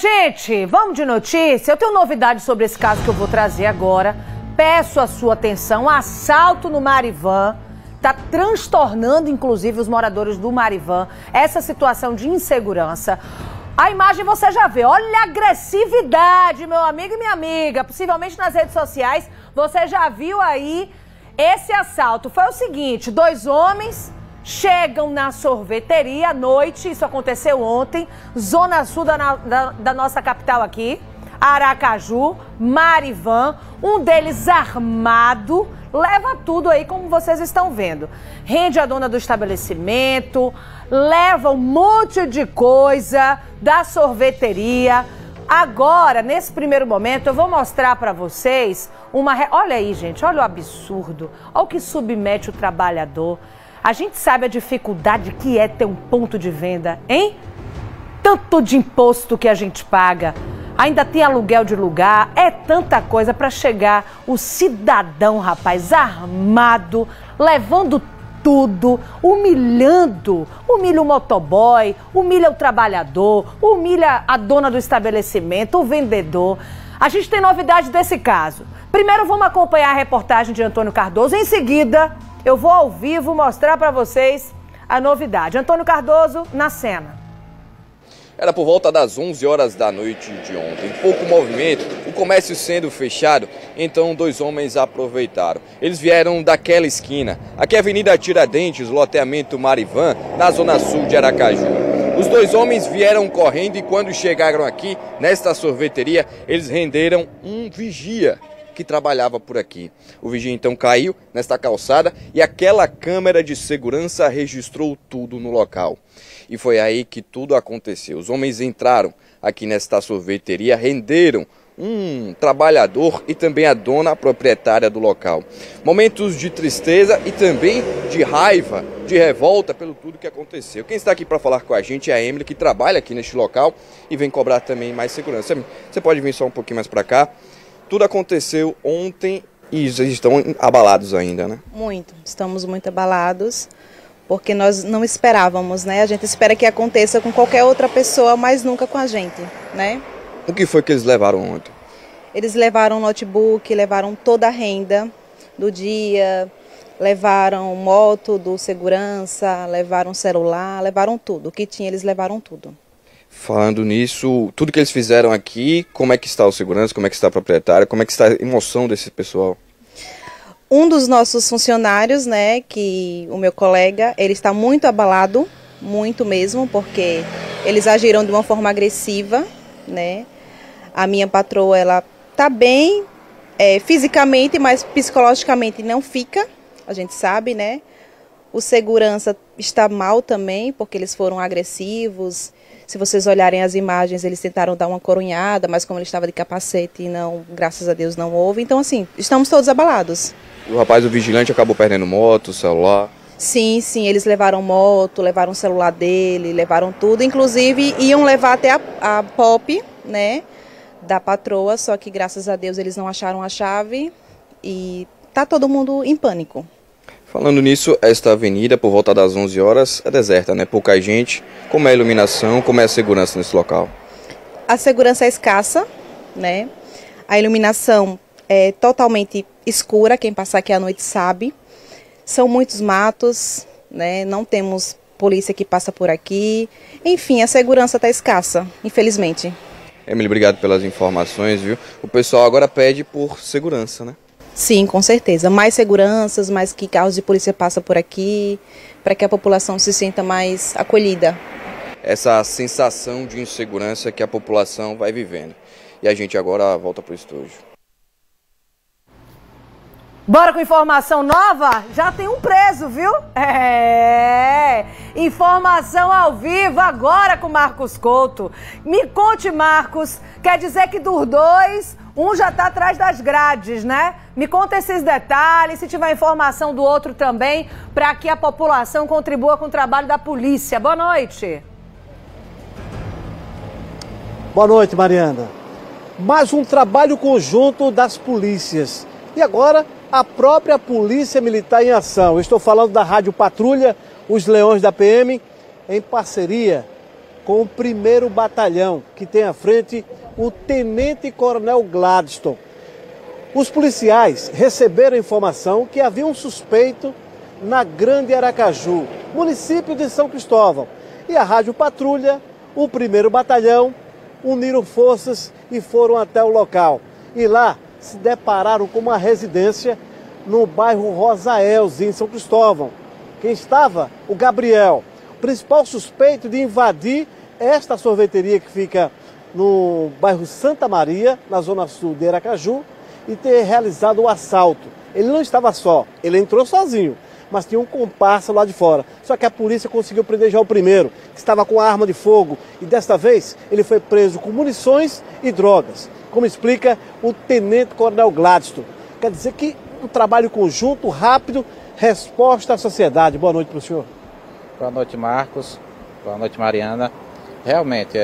Gente, vamos de notícia. Eu tenho novidade sobre esse caso que eu vou trazer agora. Peço a sua atenção. Assalto no Marivan. Tá transtornando, inclusive, os moradores do Marivan. Essa situação de insegurança. A imagem você já vê. Olha a agressividade, meu amigo e minha amiga. Possivelmente nas redes sociais você já viu aí esse assalto. Foi o seguinte, dois homens chegam na sorveteria à noite, isso aconteceu ontem, zona sul da nossa capital aqui, Aracaju, Marivan, um deles armado, leva tudo aí como vocês estão vendo. Rende a dona do estabelecimento, leva um monte de coisa da sorveteria. Agora, nesse primeiro momento, eu vou mostrar pra vocês uma... Olha aí, gente, olha o absurdo, olha o que submete o trabalhador. A gente sabe a dificuldade que é ter um ponto de venda, hein? Tanto de imposto que a gente paga, ainda tem aluguel de lugar, é tanta coisa para chegar o cidadão, rapaz, armado, levando tudo, humilhando, humilha o motoboy, humilha o trabalhador, humilha a dona do estabelecimento, o vendedor. A gente tem novidade desse caso. Primeiro vamos acompanhar a reportagem de Antônio Cardoso, em seguida... Eu vou ao vivo mostrar para vocês a novidade. Antônio Cardoso na cena. Era por volta das 11 horas da noite de ontem. Pouco movimento, o comércio sendo fechado, então dois homens aproveitaram. Eles vieram daquela esquina. Aqui é a Avenida Tiradentes, loteamento Marivan, na zona sul de Aracaju. Os dois homens vieram correndo e quando chegaram aqui, nesta sorveteria, eles renderam um vigia que trabalhava por aqui. O vigia então caiu nesta calçada e aquela câmera de segurança registrou tudo no local. E foi aí que tudo aconteceu. Os homens entraram aqui nesta sorveteria, renderam um trabalhador e também a dona proprietária do local. Momentos de tristeza e também de raiva, de revolta pelo tudo que aconteceu. Quem está aqui para falar com a gente é a Emily, que trabalha aqui neste local e vem cobrar também mais segurança. Você pode vir só um pouquinho mais para cá. Tudo aconteceu ontem e estão abalados ainda, né? Muito, estamos muito abalados, porque nós não esperávamos, né? A gente espera que aconteça com qualquer outra pessoa, mas nunca com a gente, né? O que foi que eles levaram ontem? Eles levaram notebook, levaram toda a renda do dia, levaram moto do segurança, levaram celular, levaram tudo. O que tinha, eles levaram tudo. Falando nisso, tudo que eles fizeram aqui, como é que está o segurança, como é que está a proprietária, como é que está a emoção desse pessoal? Um dos nossos funcionários, né, que o meu colega, ele está muito abalado, muito mesmo, porque eles agiram de uma forma agressiva, né. A minha patroa, ela está bem fisicamente, mas psicologicamente não fica, a gente sabe, né. O segurança está mal também, porque eles foram agressivos. Se vocês olharem as imagens, eles tentaram dar uma coronhada, mas como ele estava de capacete, não, graças a Deus não houve. Então, assim, estamos todos abalados. E o rapaz, o vigilante, acabou perdendo moto, celular? Sim, sim, eles levaram moto, levaram o celular dele, levaram tudo. Inclusive, iam levar até a pop, né, da patroa, só que graças a Deus eles não acharam a chave e tá todo mundo em pânico. Falando nisso, esta avenida, por volta das 11 horas, é deserta, né? Pouca gente. Como é a iluminação, como é a segurança nesse local? A segurança é escassa, né? A iluminação é totalmente escura, quem passar aqui à noite sabe. São muitos matos, né? Não temos polícia que passa por aqui. Enfim, a segurança está escassa, infelizmente. Emily, obrigado pelas informações, viu? O pessoal agora pede por segurança, né? Sim, com certeza. Mais seguranças, mais que carros de polícia passam por aqui, para que a população se sinta mais acolhida. Essa sensação de insegurança que a população vai vivendo. E a gente agora volta para o estúdio. Bora com informação nova? Já tem um preso, viu? É! Informação ao vivo agora com Marcos Couto. Me conte, Marcos, quer dizer que dos dois... Um já está atrás das grades, né? Me conta esses detalhes, se tiver informação do outro também, para que a população contribua com o trabalho da polícia. Boa noite. Boa noite, Mariana. Mais um trabalho conjunto das polícias. E agora, a própria Polícia Militar em ação. Eu estou falando da Rádio Patrulha, os Leões da PM, em parceria com o 1º Batalhão, que tem à frente o Tenente Coronel Gladstone. Os policiais receberam informação que havia um suspeito na Grande Aracaju, município de São Cristóvão. E a Rádio Patrulha, o 1º Batalhão, uniram forças e foram até o local. E lá se depararam com uma residência no bairro Rosa Elzinho, em São Cristóvão. Quem estava? O Gabriel, principal suspeito de invadir esta sorveteria que fica no bairro Santa Maria, na zona sul de Aracaju, e ter realizado o assalto. Ele não estava só, ele entrou sozinho, mas tinha um comparsa lá de fora. Só que a polícia conseguiu prender já o primeiro, que estava com arma de fogo, e desta vez ele foi preso com munições e drogas, como explica o Tenente Coronel Gladstone. Quer dizer que um trabalho conjunto, rápido, resposta à sociedade. Boa noite para o senhor. Boa noite, Marcos. Boa noite, Mariana. Realmente,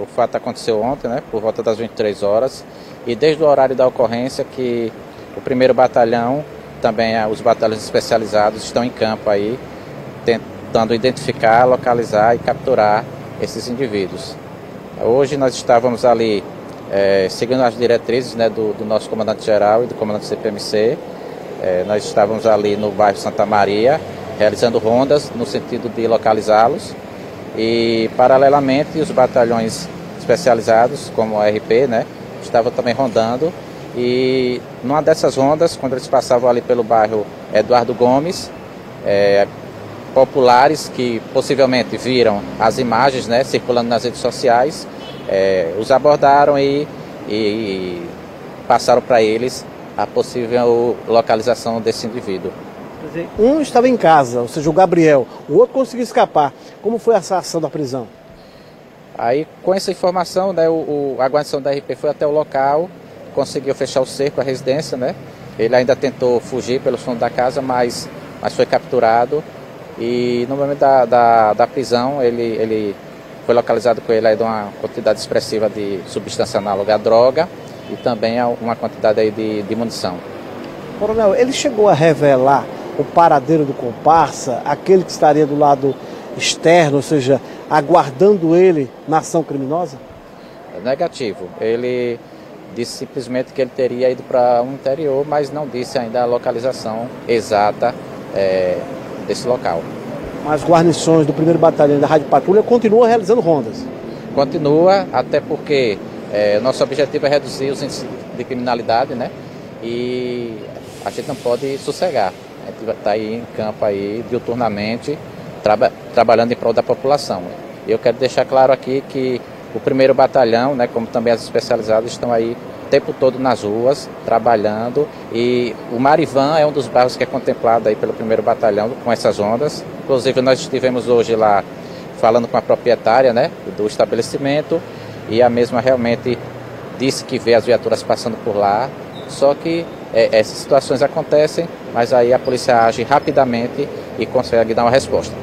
o fato aconteceu ontem, né, por volta das 23 horas, e desde o horário da ocorrência que o 1º Batalhão, também os batalhões especializados estão em campo aí, tentando identificar, localizar e capturar esses indivíduos. Hoje nós estávamos ali seguindo as diretrizes, né, do nosso comandante-geral e do comandante CPMC. Nós estávamos ali no bairro Santa Maria, realizando rondas no sentido de localizá-los. E, paralelamente, os batalhões especializados, como o RP, né, estavam também rondando. E, numa dessas rondas, quando eles passavam ali pelo bairro Eduardo Gomes, populares que possivelmente viram as imagens, né, circulando nas redes sociais, os abordaram e passaram para eles a possível localização desse indivíduo. Um estava em casa, ou seja, o Gabriel, o outro conseguiu escapar. Como foi essa ação da prisão? Aí, com essa informação, né, a guarnição da RP foi até o local, conseguiu fechar o cerco, a residência, né? Ele ainda tentou fugir pelo fundo da casa, mas foi capturado. E no momento da prisão, ele foi localizado com ele aí de uma quantidade expressiva de substância análoga à droga e também uma quantidade aí de munição. Coronel, ele chegou a revelar o paradeiro do comparsa, aquele que estaria do lado externo, ou seja, aguardando ele na ação criminosa? Negativo. Ele disse simplesmente que ele teria ido para o interior, mas não disse ainda a localização exata desse local. Mas guarnições do 1º Batalhão da Rádio Patrulha continuam realizando rondas? Continua, até porque nosso objetivo é reduzir os índices de criminalidade, né? E a gente não pode sossegar. A gente está aí em campo aí, diuturnamente, trabalhando em prol da população. E eu quero deixar claro aqui que o 1º Batalhão, né, como também as especializadas, estão aí o tempo todo nas ruas, trabalhando. E o Marivan é um dos bairros que é contemplado aí pelo 1º Batalhão com essas ondas. Inclusive, nós estivemos hoje lá falando com a proprietária, né, do estabelecimento, e a mesma realmente disse que vê as viaturas passando por lá. Só que essas situações acontecem, mas aí a polícia age rapidamente e consegue dar uma resposta.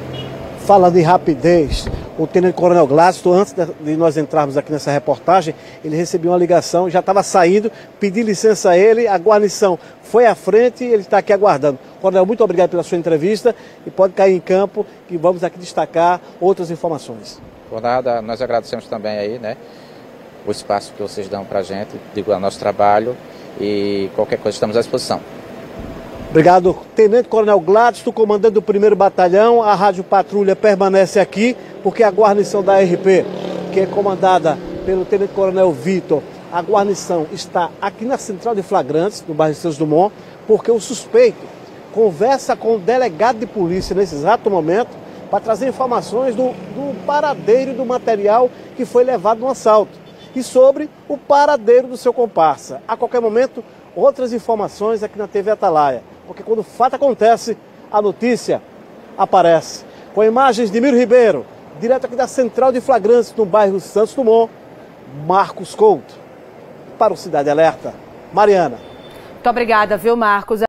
Falando em rapidez, o Tenente Coronel Gladstone, antes de nós entrarmos aqui nessa reportagem, ele recebeu uma ligação, já estava saindo, pedi licença a ele, a guarnição foi à frente e ele está aqui aguardando. Coronel, muito obrigado pela sua entrevista e pode cair em campo que vamos aqui destacar outras informações. Por nada, nós agradecemos também aí, né, o espaço que vocês dão para a gente, digo, ao nosso trabalho. E qualquer coisa, estamos à disposição. Obrigado, Tenente Coronel Gladstone, comandante do 1º Batalhão. A Rádio Patrulha permanece aqui, porque a guarnição da RP, que é comandada pelo Tenente Coronel Vitor, a guarnição está aqui na Central de Flagrantes, no bairro Santos Dumont, porque o suspeito conversa com o delegado de polícia nesse exato momento para trazer informações do paradeiro do material que foi levado no assalto e sobre o paradeiro do seu comparsa. A qualquer momento, outras informações aqui na TV Atalaia, porque quando o fato acontece, a notícia aparece. Com imagens de Miro Ribeiro, direto aqui da Central de Flagrantes, no bairro Santos Dumont, Marcos Couto. Para o Cidade Alerta, Mariana. Muito obrigada, viu, Marcos?